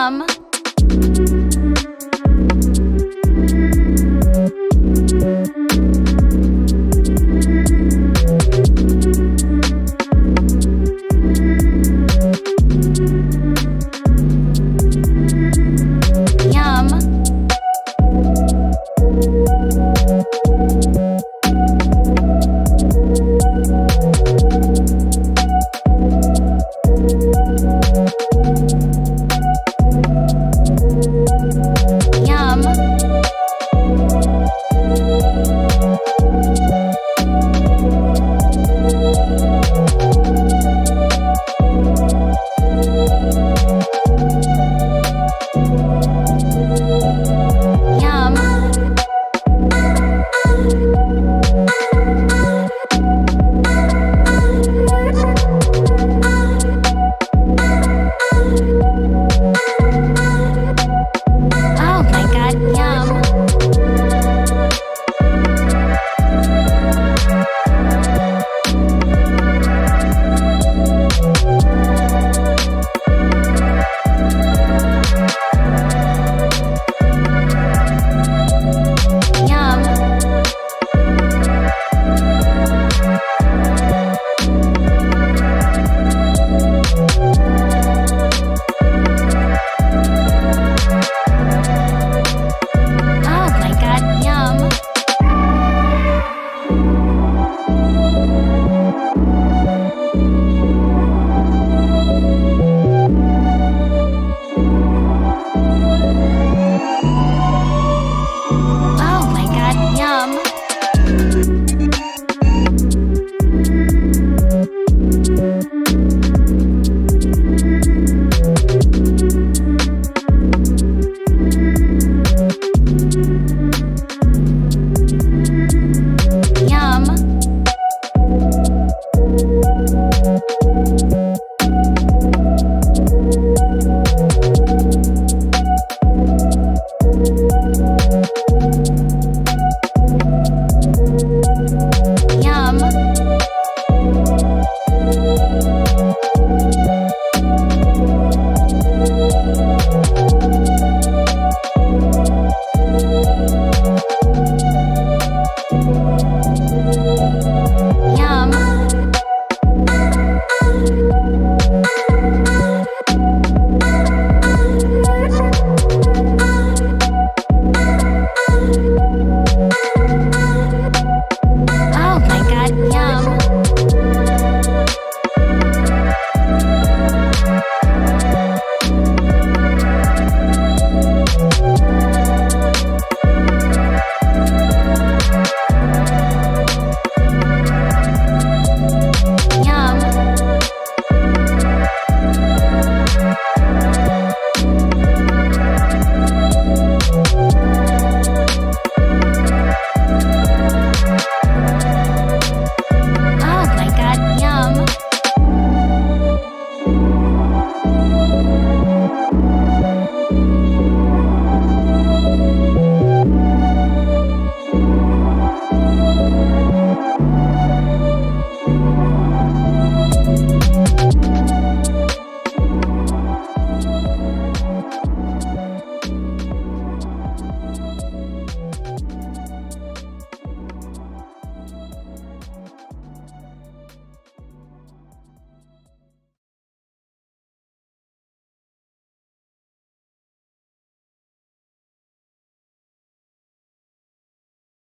Mom.